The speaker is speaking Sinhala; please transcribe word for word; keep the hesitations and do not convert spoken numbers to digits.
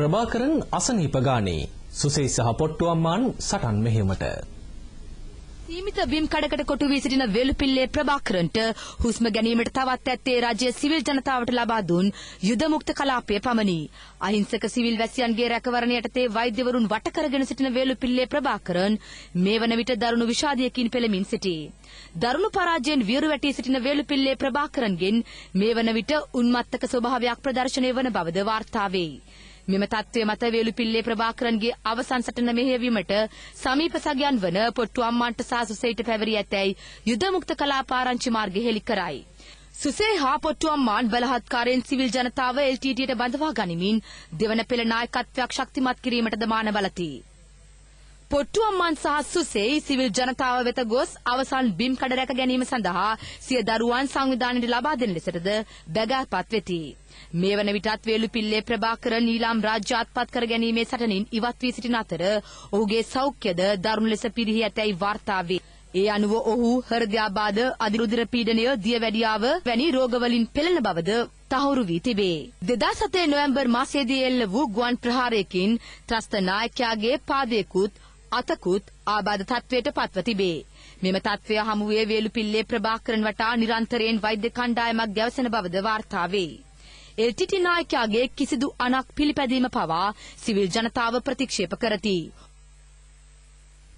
ප්‍රභාකරන් අසනීප ගානේ සුසේස සහ පොට්ටුවම්මාන් සටන් මෙහෙමට සීමිත බිම් කඩකට කොටු වී සිටින වේලුපිල්ලේ ප්‍රභාකරන්ට හුස්ම ගැනීමට තවත් ඇත්තේ රාජ්‍ය සිවිල් ජනතාවට ලබා දුන් යුද මුක්ත කලාපයේ පමණි අහිංසක සිවිල් වැසියන්ගේ රැකවරණයට තේ වෛද්‍යවරුන් වට කරගෙන සිටින වේලුපිල්ලේ ප්‍රභාකරන් මේවන විට දරුණු විෂාදයකින් පෙළමින් සිටී දරුණු පරාජයෙන් වියරු වැටි සිටින වේලුපිල්ලේ ප්‍රභාකරන්ගෙන් මේවන විට උන්මත්තක ස්වභාවයක් ප්‍රදර්ශනය වන බවද වාර්තා වේ මෙම තත්ත්වයේ මත වේලුපිල්ලේ ප්‍රභාකරන්ගේ අවසන් සටන මෙහෙයවීමට සමීප සගයන් වන පොට්ටු අම්මාන්ට සහ සුසේට පැවරී ඇතැයි යුද මුක්ත කලා පාරංචි මාර්ගය හෙළි කරයි. සුසේ හා පොට්ටු අම්මාන් බලහත්කාරයෙන් සිවිල් ජනතාව එල් ටී ටී ඊට බඳවා ගනිමින් දෙවන පෙළ නායකත්වයක් ශක්තිමත් කිරීමටද මාන බලති. පොට්ටු අම්මාන් සහ සුසේ සිවිල් ජනතාව වෙත ගොස් අවසන් බිම් කඩ රැක ගැනීම සඳහා සිය දරුවන් සංවිධානයට ලබා දෙන ලෙසටද බැගෑපත් වෙති. මේවන විටත් වේලුපිල්ලේ ප්‍රභාකරන් ඊළාම් රාජ්‍යාත්පත් කර ගැනීමේ සටනින් ඉවත් වී සිටින අතර ඔහුගේ සෞඛ්‍යද දරුණු ලෙස පිරිහී ඇතැයි වාර්තා වේ. ඒ අනුව ඔහු හෘදයාබාධ, අධිරුධිර පීඩනය, දියවැඩියාව වැනි රෝගවලින් පෙළෙන බවද තහවුරු වී තිබේ. දෙදාස් හතේ නොවැම්බර් මාසයේදී එල්ල වූ ගුවන් ප්‍රහාරයකින් ත්‍රස්ත නායකයාගේ පාදයකුත් අතකුත් ආබාධ තත්වයට පත්ව තිබේ. මෙම තත්ත්වය හමුවේ වේලුපිල්ලේ ප්‍රභාකරන් වටා නිරන්තරයෙන් වෛද්‍ය කණ්ඩායමක් ගැවසෙන බවද වාර්තා වේ. එල් ටී ටී ඊ නායකයාගේ කිසිදු අනක් පිළිපැදීම පවා සිවිල් ජනතාව ප්‍රතික්ෂේප කරති.